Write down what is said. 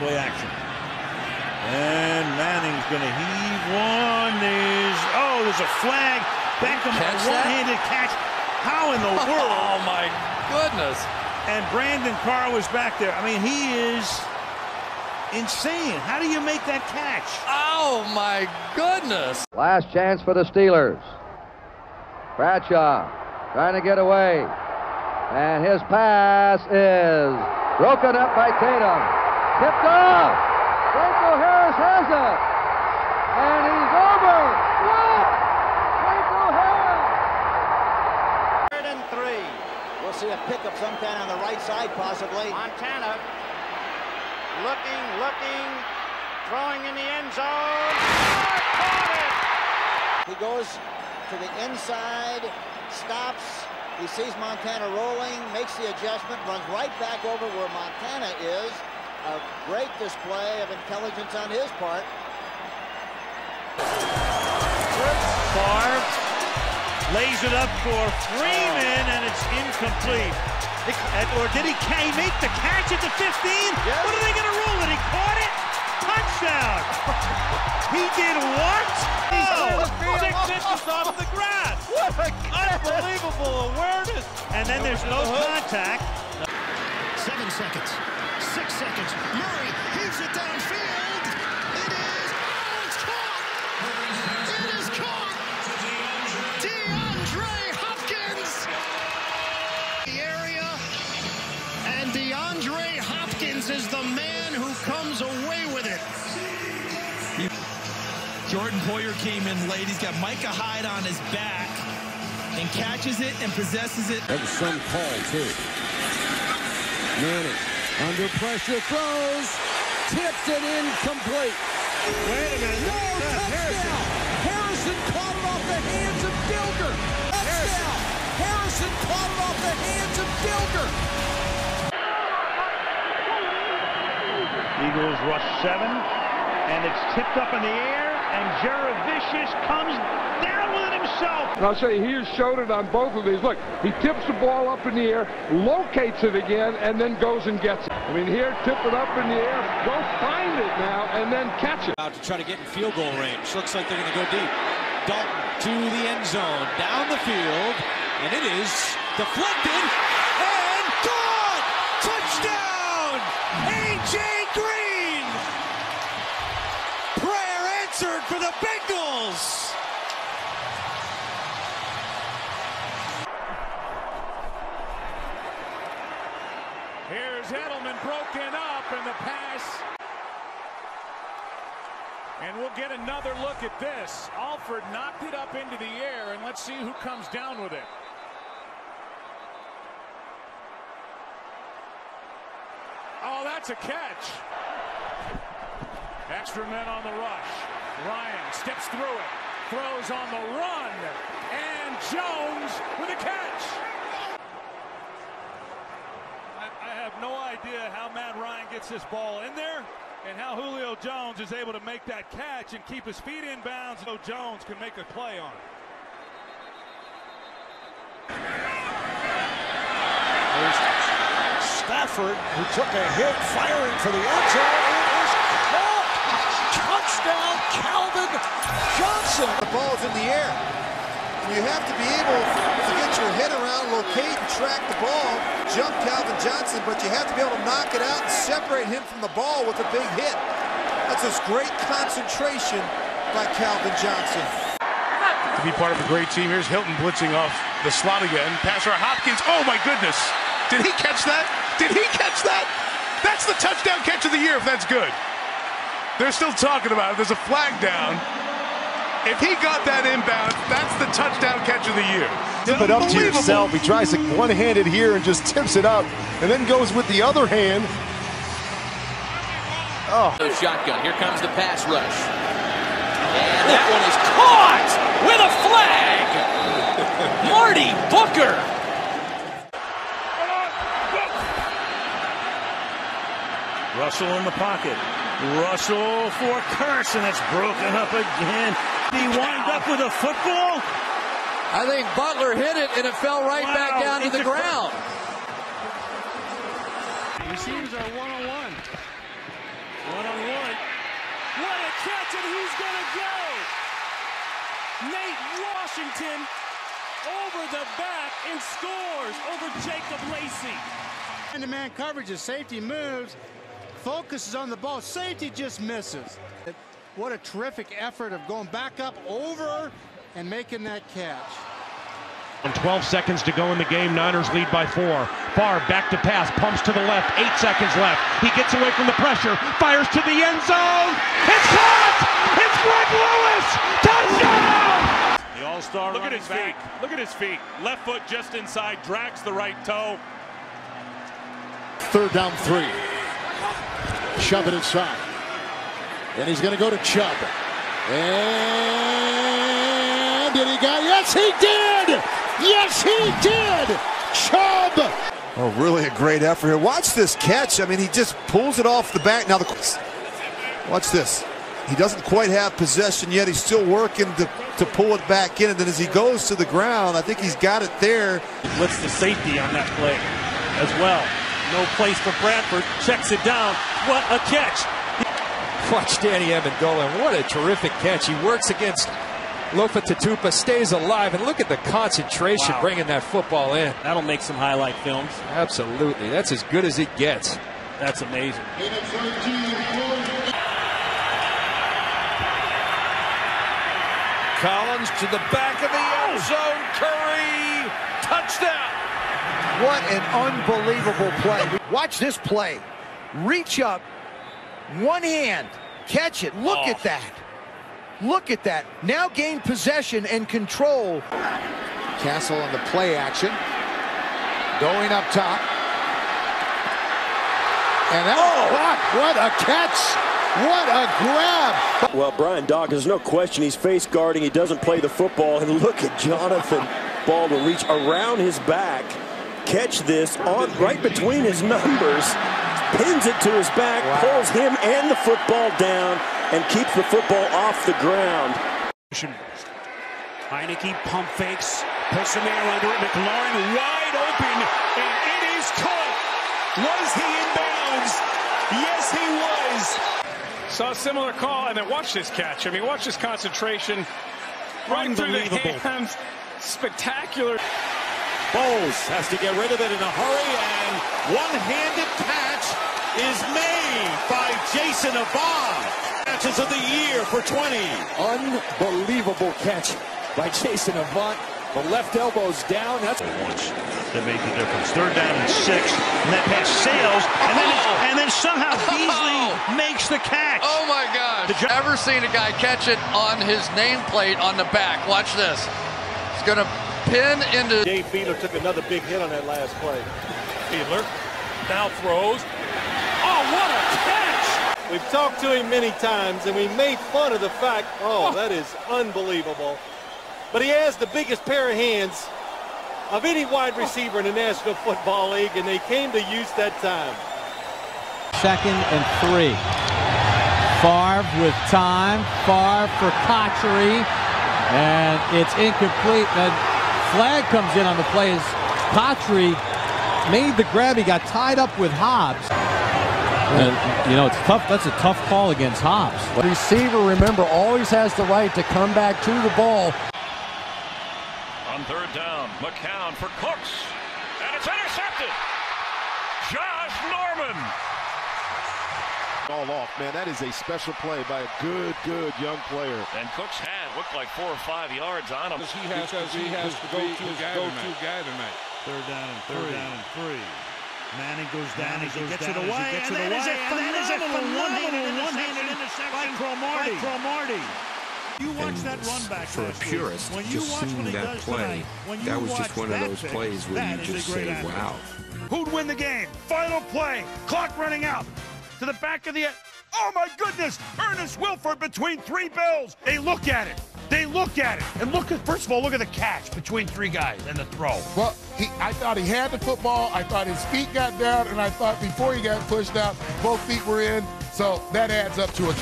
play action. And Manning's going to heave one. Oh, there's a flag. Beckham, a one-handed catch. How in the world? Oh, my goodness. And Brandon Carr was back there. I mean, he is insane. How do you make that catch? Oh, my goodness. Last chance for the Steelers. Bradshaw trying to get away. And his pass is broken up by Tatum. Tipped off. Franco Harris has it. And he's over. What? Franco Harris. 3rd and 3. We'll see a pickup sometime on the right side, possibly. Montana looking, throwing in the end zone. Caught it. He goes to the inside, stops. He sees Montana rolling, makes the adjustment, runs right back over where Montana is. A great display of intelligence on his part. Favre lays it up for Freeman, and it's incomplete. Or did he make the catch at the 15? Yes. What are they going to rule it? He caught it. Touchdown. He did what? Oh, 6 inches off the grass. What a catch. Unbelievable awareness. And then there's no contact. 7 seconds. 6 seconds. Murray heaves it downfield. It is. Oh, it's caught. It is caught. DeAndre Hopkins. The area. And DeAndre Hopkins is the man who comes away with it. Jordan Boyer came in late. He's got Micah Hyde on his back and catches it and possesses it. That was some call, too. Manning, under pressure, throws, tipped it incomplete. Wait a minute. No, touchdown. Harrison caught it off the hands of Gilger. Touchdown. Harrison caught it off the hands of Gilger. Eagles rush 7, and it's tipped up in the air. And Jurevicious comes down with it himself. And I'll show you, he has showed it on both of these. Look, he tips the ball up in the air, locates it again, and then goes and gets it. I mean, here, tip it up in the air, go find it now, and then catch it. Out to try to get in field goal range. Looks like they're going to go deep. Dalton to the end zone, down the field, and it is deflected and gone! Touchdown! A.J. for the Bengals. Here's Edelman broken up in the pass. And we'll get another look at this. Alford knocked it up into the air, and let's see who comes down with it. Oh, that's a catch. Extra men on the rush. Ryan steps through it, throws on the run, and Jones with a catch. I have no idea how Matt Ryan gets this ball in there and how Julio Jones is able to make that catch and keep his feet in bounds so Jones can make a play on it. There's Stafford, who took a hit, firing for the end zone. Touchdown, Calvin Johnson. The ball's in the air. You have to be able to get your head around, locate and track the ball, jump Calvin Johnson, but you have to be able to knock it out and separate him from the ball with a big hit. That's just great concentration by Calvin Johnson. To be part of a great team, here's Hilton blitzing off the slot again. Passer Hopkins. Oh, my goodness. Did he catch that? Did he catch that? That's the touchdown catch of the year, if that's good. They're still talking about it. There's a flag down. If he got that inbound, that's the touchdown catch of the year. Tip it up to yourself. He tries it one-handed here and just tips it up, and then goes with the other hand. Oh. Shotgun. Here comes the pass rush. And that one is caught with a flag. Marty Booker. Russell in the pocket. Russell for Carson. That's broken up again. He wound up with a football. I think Butler hit it, and it fell right back down to the ground. These teams are 1-on-1. Washington, who's gonna go? Nate Washington over the back and scores over Jacob Lacey. And the man coverage, safety moves, focuses on the ball, safety just misses. What a terrific effort of going back up over and making that catch. 12 seconds to go in the game, Niners lead by 4. Favre back to pass, pumps to the left, 8 seconds left. He gets away from the pressure, fires to the end zone. It's caught! It's Greg Lewis! Touchdown! The all-star running back. Look at his feet. Left foot just inside, drags the right toe. 3rd down 3. Shove it inside. And he's going to go to Chubb. And did he got? Yes, he did! Yes, he did! Chubb! Oh, really a great effort here. Watch this catch. I mean, he just pulls it off the back. Now, watch this. He doesn't quite have possession yet. He's still working to pull it back in. And then as he goes to the ground, I think he's got it there. He blitzed the safety on that play as well. No place for Bradford. Checks it down. What a catch. Watch Danny Evan go, and what a terrific catch. He works against Lofa Tatupa, stays alive, and look at the concentration bringing that football in. That'll make some highlight films. Absolutely. That's as good as it gets. That's amazing. Collins to the back of the end zone. Curry. Touchdown. What an unbelievable play. Watch this play. Reach up, one hand, catch it. Look at that. Look at that. Now gain possession and control. Castle on the play action. Going up top. And that what a catch. What a grab. Well, Brian Dawkins, there's no question he's face guarding. He doesn't play the football. And look at Jonathan Ball to reach around his back. Catch this on right between his numbers, pins it to his back, pulls him and the football down, and keeps the football off the ground. Heineke pump fakes, puts some air under it. McLaurin wide open, and it is caught. Was he in bounds? Yes, he was. Saw a similar call, and then watch this catch. I mean, watch this concentration. Right through the hands. Spectacular. Bowles has to get rid of it in a hurry, and one-handed catch is made by Jason Avant. Catches of the year for 20. Unbelievable catch by Jason Avant. The left elbow's down. That's once that made the difference. 3rd down and 6, and that pass sails, and then somehow Beasley makes the catch. Oh my gosh! Did you ever seen a guy catch it on his nameplate on the back? Watch this. It's gonna. Pin into Dave Beadler took another big hit on that last play. Beadler now throws. Oh, what a catch! We've talked to him many times, and we made fun of the fact, that is unbelievable. But he has the biggest pair of hands of any wide receiver in the National Football League, and they came to use that time. 2nd and 3. Favre with time. Favre for Cotchery, and it's incomplete. Flag comes in on the play as Patry made the grab. He got tied up with Hobbs. And, you know, it's tough. That's a tough call against Hobbs. The receiver, remember, always has the right to come back to the ball. On 3rd down, McCown for Cooks. And it's intercepted. Josh Norman. All off, man. That is a special play by a good young player. And Cooks had looked like 4 or 5 yards on him. He has to go to guy tonight. 3rd down and 3. Manning goes down. He gets it away. And that is a phenomenal one-handed interception by Cromartie. You watch that run back. For a purist, just seeing that play, that was just one of those plays where you just say, wow. Who'd win the game? Final play. Clock running out. To the back of the end. Oh my goodness! Ernest Wilford between 3 bills. They look at it. They look at it. And look at, first of all, look at the catch between 3 guys and the throw. Well, I thought he had the football. I thought his feet got down, and I thought before he got pushed out, both feet were in. So that adds up to a catch.